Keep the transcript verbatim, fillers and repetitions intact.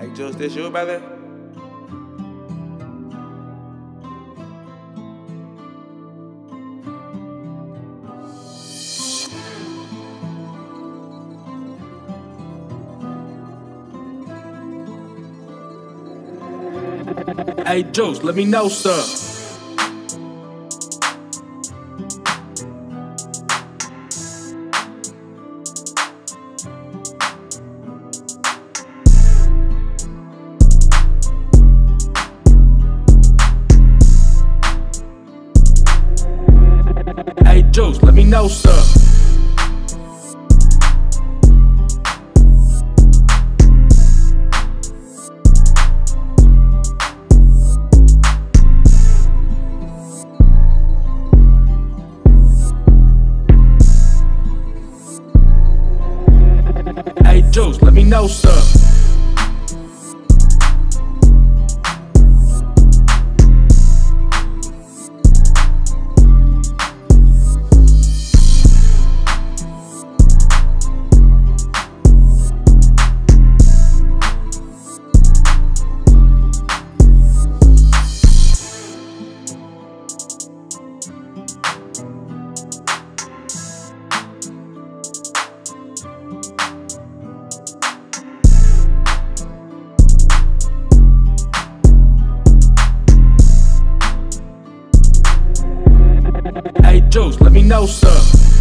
Hey Juce, this you, brother? Hey Juce, let me know, sir. Juce, let me know, sir. Hey, Juce, let me know, sir. Juce, let me know, sir.